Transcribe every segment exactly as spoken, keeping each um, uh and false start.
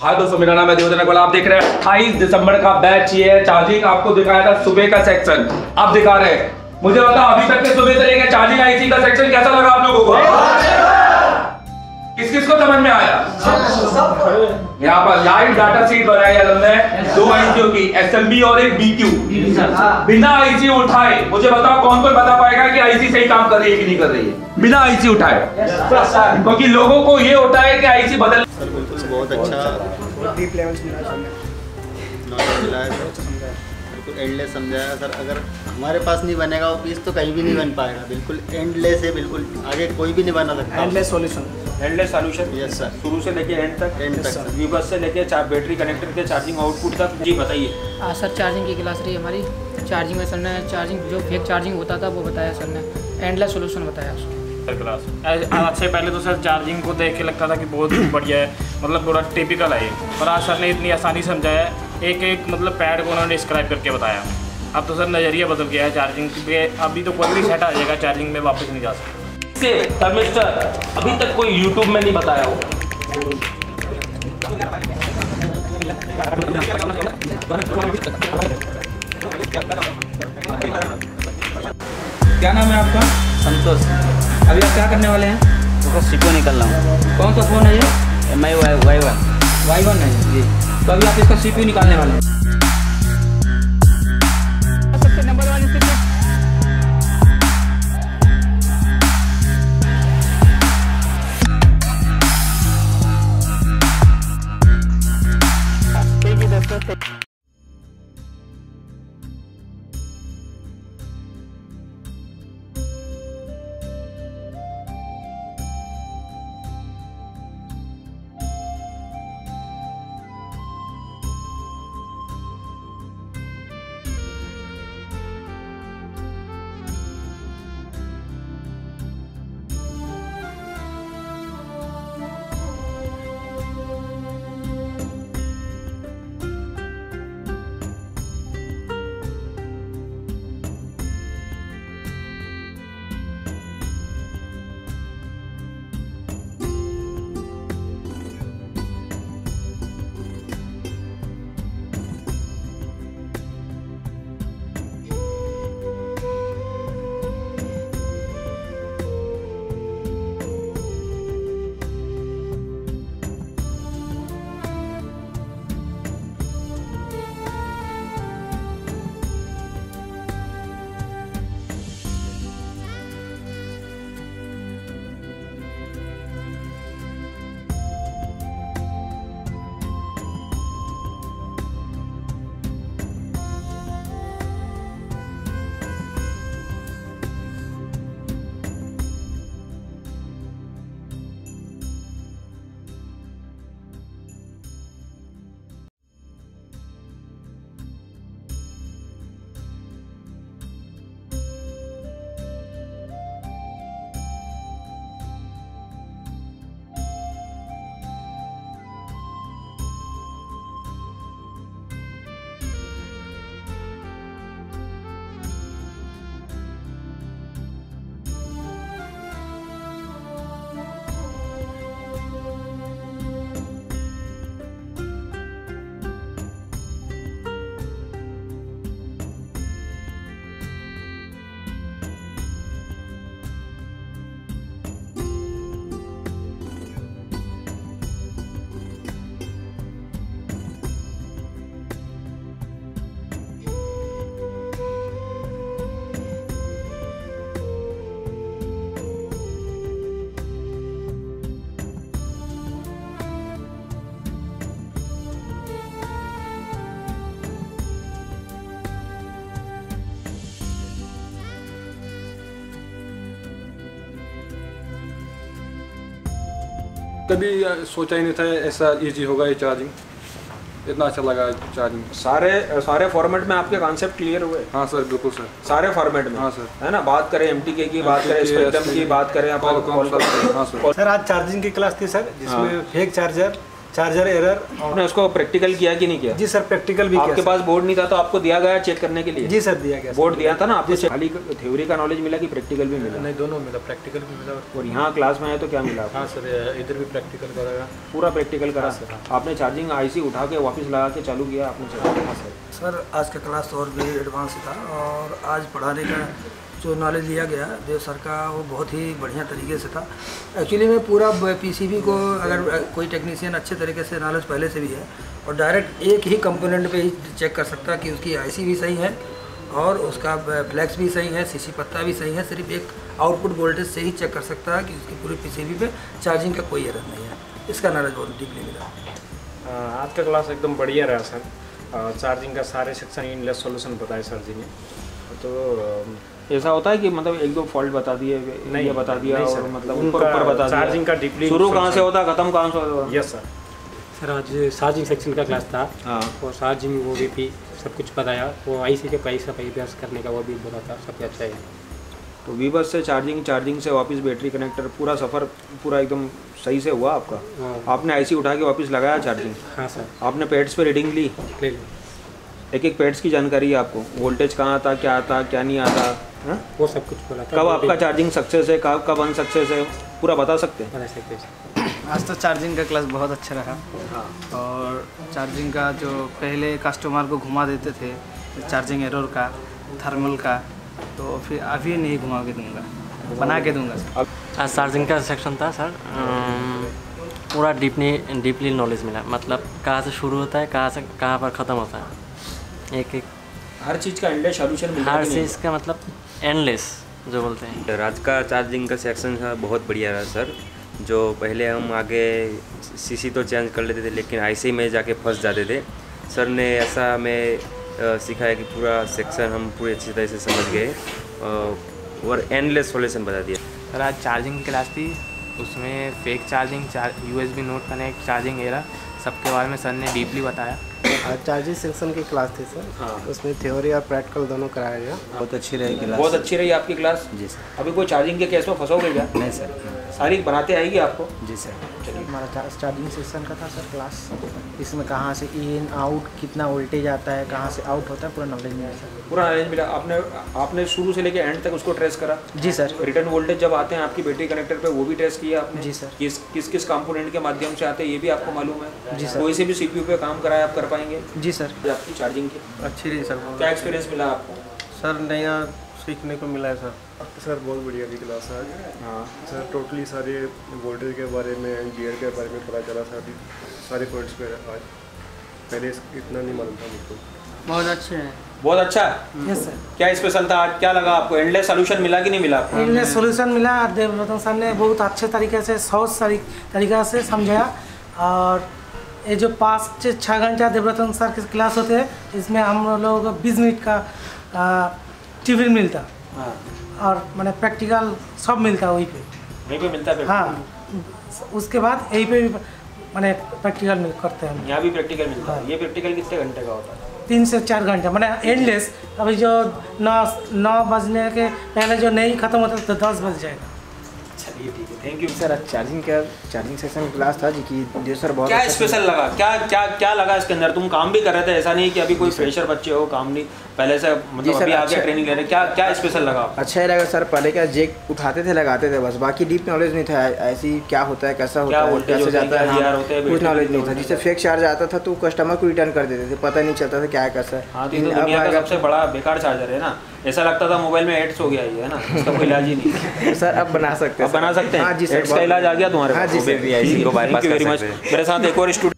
हाय दोस्तों, मेरा नाम है देवदन अग्रवाल। आप देख रहे हैं अट्ठाईस दिसंबर का बैच। ये है चार्जिंग। आपको दिखाया था सुबह का सेक्शन, आप दिखा रहे हैं। मुझे बताओ अभी तक के सुबह से लेकर चार्जिंग आईसी का सेक्शन कैसा लगा आप लोगों को? किस किस को समझ में आया? यहाँ पर लाइव डाटा शीट बनाई हमने दो आईसीओ की, एसएमबी और एक बीक्यू। बिना आईसी उठाए मुझे बताओ कौन कौन बता पाएगा कि आईसी सही काम कर रही है कि नहीं कर रही है बिना आईसी उठाए? क्योंकि लोगों को ये होता है कि आईसी बदल। बहुत अच्छा डीप लेवल बिल्कुल एंडलेस समझाया सर। अगर हमारे पास नहीं बनेगा वो पीस तो कहीं भी नहीं बन पाएगा। बिल्कुल एंडलेस है, बिल्कुल आगे कोई भी नहीं बना सकता। Endless solution, endless solution. Yes sir, शुरू से लेके एंड तक, एंड yes, तक वी बस से लेके बैटरी कनेक्टर के चार्जिंग आउटपुट तक। जी बताइए। हाँ सर, चार्जिंग की क्लास रही हमारी। चार्जिंग में सर ने चार्जिंग जो फेक चार्जिंग होता था वो बताया सर ने, एंडलेस सॉल्यूशन बताया उसको। क्लास आपसे पहले तो सर चार्जिंग को देख के लगता था कि बहुत बढ़िया है, मतलब पूरा टिपिकल है, पर आज सर ने इतनी आसानी समझाया, एक एक मतलब पैड को उन्होंने डिस्क्राइब करके बताया। अब तो सर नज़रिया बदल गया है चार्जिंग के। अभी तो कोई भी सेट आ जाएगा, चार्जिंग में वापस नहीं जा सकता। थर्मिस्टर अभी तक कोई यूट्यूब में नहीं बताया हो। क्या नाम है आपका? संतोष। अभी आप क्या करने वाले हैं? तो सीपीयू निकलना हूँ। कौन सा फ़ोन है ये? M I Y Y one Y one है जी। तो अभी आप इसका सीपीयू निकालने वाले हैं। सबसे नंबर वाली सीपीयू कभी सोचा ही नहीं था ऐसा इजी होगा ये चार्जिंग। इतना अच्छा लगा चार्जिंग। सारे सारे फॉर्मेट में आपके कॉन्सेप्ट क्लियर हुए? हाँ सर, बिल्कुल सर, सारे फॉर्मेट में। हाँ सर, है ना। बात करें एमटीके की, बात करें स्पेक्ट्रम की, बात करें आप कॉल कॉल। हाँ सर, आज चार्जिंग की क्लास थी सर, जिसमें फेक चार्जर चार्जर एरर। आपने उसको प्रैक्टिकल किया कि नहीं किया? जी सर प्रैक्टिकल भी आपके किया। आपके पास बोर्ड नहीं था तो आपको दिया गया चेक करने के लिए? जी सर दिया गया। बोर्ड दिया था ना आपको? खाली थ्योरी का नॉलेज मिला कि प्रैक्टिकल भी मिला? नहीं दोनों मिला, प्रैक्टिकल भी मिला। और यहाँ क्लास में आए तो क्या मिला? हाँ सर इधर भी प्रैक्टिकल करा, पूरा प्रैक्टिकल करा। आपने चार्जिंग आई सी उठा के वापस लगा के चालू किया आपने? सर सर आज का क्लास और भी एडवांस था और आज पढ़ाने का जो नॉलेज लिया गया देव सर का वो बहुत ही बढ़िया तरीके से था। एक्चुअली में पूरा पीसीबी को अगर कोई टेक्नीशियन अच्छे तरीके से नॉलेज पहले से भी है और डायरेक्ट एक ही कंपोनेंट पे ही चेक कर सकता है कि उसकी आईसी भी सही है और उसका फ्लैक्स भी सही है, सीसी पत्ता भी सही है। सिर्फ एक आउटपुट वोल्टेज से ही चेक कर सकता है कि उसकी पूरी पीसीबी पे चार्जिंग का कोई एरर नहीं है। इसका नॉलेज बहुत डीपली मिला। आज का क्लास एकदम बढ़िया रहा सर। चार्जिंग का सारे सेक्शन इन लेस सोल्यूशन बताए सर जी ने। तो ऐसा होता है कि मतलब एक दो फॉल्ट बता दिए, नहीं ये बता दिया और मतलब ऊपर ऊपर बता दिया। चार्जिंग का डीपली शुरू कहाँ से होता है, खत्म कहाँ से होता है? Yes sir. सर आज चार्जिंग सेक्शन का क्लास था और चार्जिंग वो भी पी सब कुछ बताया। वो आईसी के प्राइस का अभ्यास करने का वो भी बोला था, सबसे अच्छा है। तो वीबस से चार्जिंग, चार्जिंग से वापस बैटरी कनेक्टर, पूरा सफ़र पूरा एकदम सही से हुआ आपका। आपने आईसी उठा के वापस लगाया चार्जिंग? हाँ सर। आपने पैड्स पर रीडिंग ली? एक एक पैड्स की जानकारी है आपको, वोल्टेज कहाँ आता, क्या आता, क्या नहीं आता, हाँ? वो सब कुछ बोला था। कब आपका चार्जिंग सक्सेस है, कब कब अनसक्सेस है, पूरा बता सकते हैं? बता सकते हैं। आज तो चार्जिंग का क्लास बहुत अच्छा रहा। हाँ। और चार्जिंग का जो पहले कस्टमर को घुमा देते थे चार्जिंग एरर का, थर्मल का, तो फिर अभी नहीं घुमा के दूंगा, बना के दूंगा सर। आज चार्जिंग का सेक्शन था सर, पूरा डीपली डीपली नॉलेज मिला। मतलब कहाँ से शुरू होता है, कहाँ से कहाँ पर ख़त्म होता है, एक एक हर चीज़ का एंडलेस सॉल्यूशन मिला। हर चीज़ का मतलब एंडलेस जो बोलते हैं। सर आज का चार्जिंग का सेक्शन था बहुत बढ़िया रहा सर। जो पहले हम आगे सीसी तो चेंज कर लेते थे लेकिन आईसी में जाके फंस जाते थे, सर ने ऐसा हमें सिखाया कि पूरा सेक्शन हम पूरे अच्छी तरह से समझ गए और एंडलेस सॉल्यूशन बता दिया। सर आज चार्जिंग क्लास थी, उसमें fake charging, charge U S B not connect, charging error, सबके बारे में सर ने डीपली बताया। चार्जिंग सेक्शन की क्लास थी सर। हाँ। उसमें थ्योरी और प्रैक्टिकल दोनों कराया गया। बहुत अच्छी रही क्लास। बहुत अच्छी रही आपकी क्लास। जी सर। अभी कोई चार्जिंग के केस में फंसोगे क्या? नहीं सर। सारी बनाते आएगी आपको? जी सर। हमारा चार्जिंग सेक्शन का था सर क्लास। इसमें कहाँ से इन आउट, कितना वोल्टेज आता है, कहाँ से आउट होता है, पूरा नॉलेज मिला सर। पूरा नॉलेज मिला। आपने आपने शुरू से लेकर एंड तक उसको ट्रेस करा? जी सर। रिटर्न वोल्टेज जब आते हैं आपकी बैटरी कनेक्टर पे वो भी ट्रेस किया आपने? जी सर। किस किस किस कंपोनेंट के माध्यम से आते हैं ये भी आपको मालूम है? जी सर। कोई से भी सीपीयू पे काम कराए आप कर पाएंगे? जी सर। आपकी चार्जिंग की अच्छी रही सर। क्या एक्सपीरियंस मिला आपको? सर नया सीखने को मिला है सर। सर बहुत बढ़िया की क्लास है। हाँ सर टोटली सारे वोल्टेज के बारे में, गियर के बारे में पता चला सर, सारे पॉइंट्स पे आज। पहले इतना नहीं मालूम था मुझको। बहुत अच्छे हैं। बहुत अच्छा है। Yes sir. क्या स्पेशल था आज, क्या लगा आपको? एंडलेस सोल्यूशन मिला कि नहीं मिला? एंडलेस सोल्यूशन मिला। देवरतन सर ने बहुत अच्छे तरीके से सोच तरीका से समझाया। और ये जो पाँच छः घंटा देवरतन सर के क्लास होते हैं इसमें हम लोग बीस मिनट का टिफिन मिलता। हाँ। और मैंने प्रैक्टिकल सब मिलता वहीं पे वहीं पे मिलता है। हाँ उसके बाद यहीं पे भी मैंने प्रैक्टिकल करते हैं। यहाँ भी प्रैक्टिकल मिलता है। हाँ। ये प्रैक्टिकल कितने घंटे का होता है? तीन से चार घंटा मैंने एंडलेस। अभी जो नौ नौ बजने के पहले जो नहीं ख़त्म होता तो दस बज जाएगा। चलिए ठीक है, थैंक यू सर। आज चार्जिंग का चार्जिंग सेक्शन क्लास था जी की देव सर बहुत क्या अच्छा स्पेशल लगा, क्या क्या क्या लगा इसके अंदर? तुम काम भी कर रहे थे, ऐसा नहीं कि अभी कोई फ्रेशर बच्चे हो काम नहीं, पहले से मतलब अभी आगे अच्छा ट्रेनिंग ले रहे हैं। क्या क्या स्पेशल लगा? अच्छा ही लगा सर। पहले क्या जेक उठाते थे लगाते थे बस, बाकी डीप नॉलेज नहीं था। ऐसी क्या होता है, कैसा होता है, कैसे जाता है, कुछ नॉलेज नहीं था। जिससे फेक चार्ज आता था तो कस्टमर को रिटर्न कर देते थे, पता नहीं चलता था क्या है कैसा है। सबसे बड़ा बेकार चार्जर है ना, ऐसा लगता था मोबाइल में एड्स हो गया ये, है ना, इसका कोई इलाज ही नहीं। सर अब बना सकते हैं, बना सकते हैं। हाँ जी सर, एड्स का इलाज आ गया तुम्हारे पास। हाँ जी सर, आईसी को बायपास कर सकते हैं। मेरे साथ एक और स्टूडेंट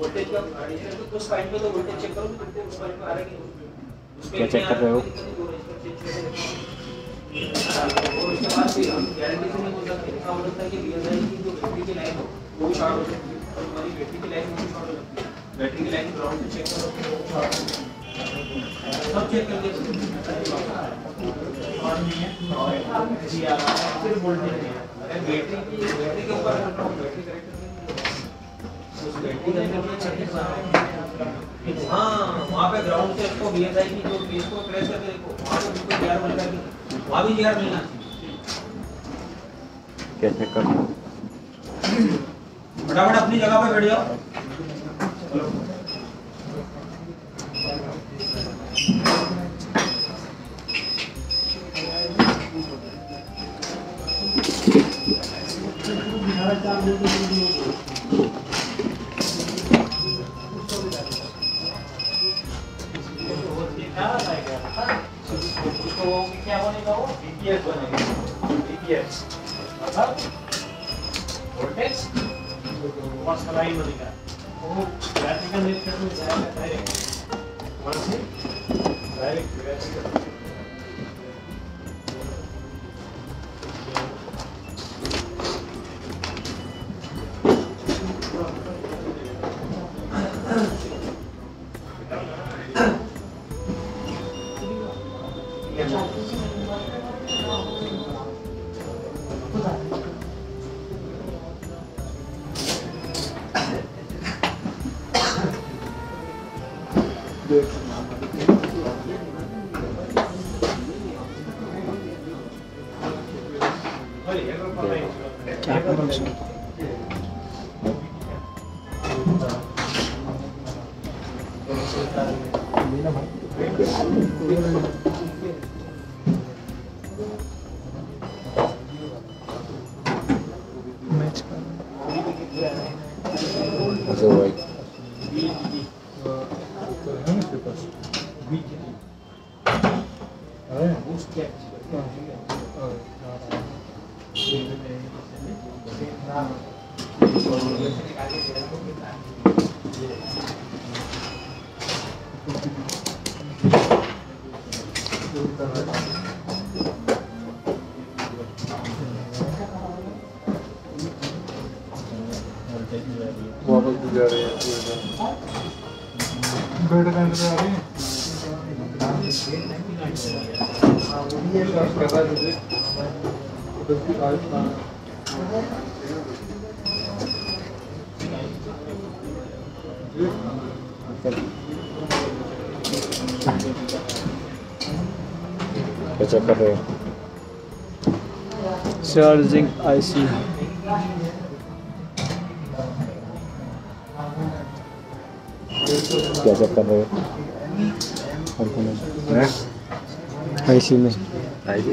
वोल्टेज का वोल्टेज चेक करो, क्या चेक कर रहे हो? हाँ वहाँ पे ग्राउंड से इसको वीएसआई की जो बेस को प्रेस करके देखो, वहाँ पे बिल्कुल ग्यारह मिलना चाहिए, वहाँ भी ग्यारह मिलना चाहिए। कैसे कर? फटाफट अपनी जगह पे बैठ जाओ। तो क्या बनेगा? वो डीपीएस बनेगा, डीपीएस मतलब वोल्टेज और सप्लाई बनेगा। वो ग्राफिकल नेटवर्क में जाएगा डायरेक्ट, वहां से डायरेक्ट ग्राफिकल चार्जिंग आईसी क्या चेक कर रहे हो? आईसी में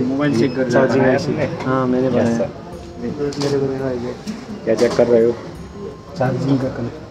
मोबाइल चेक कर चार्जिंग आईसी में। हाँ मैंने बनाया, क्या चेक कर रहे हो? चार्जिंग का कलर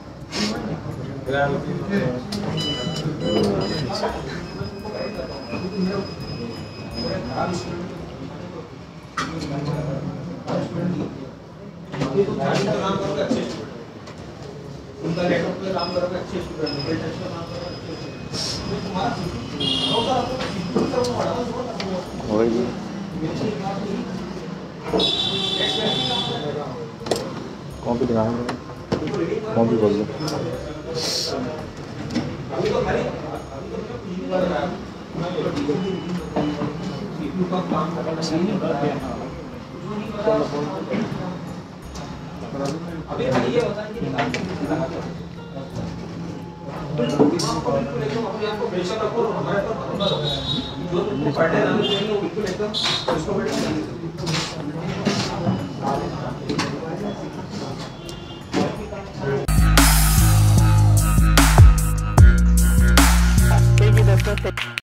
कॉपी दिखा कॉपी बोल दो। देखिए दोस्तों।